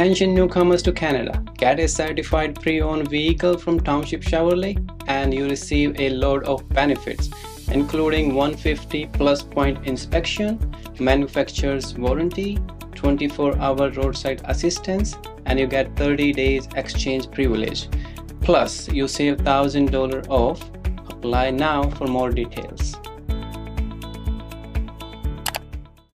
Attention newcomers to Canada, get a certified pre-owned vehicle from Township Chevrolet and you receive a load of benefits including 150 plus point inspection, manufacturer's warranty, 24-hour roadside assistance, and you get 30 days exchange privilege. Plus, you save $1,000 off. Apply now for more details.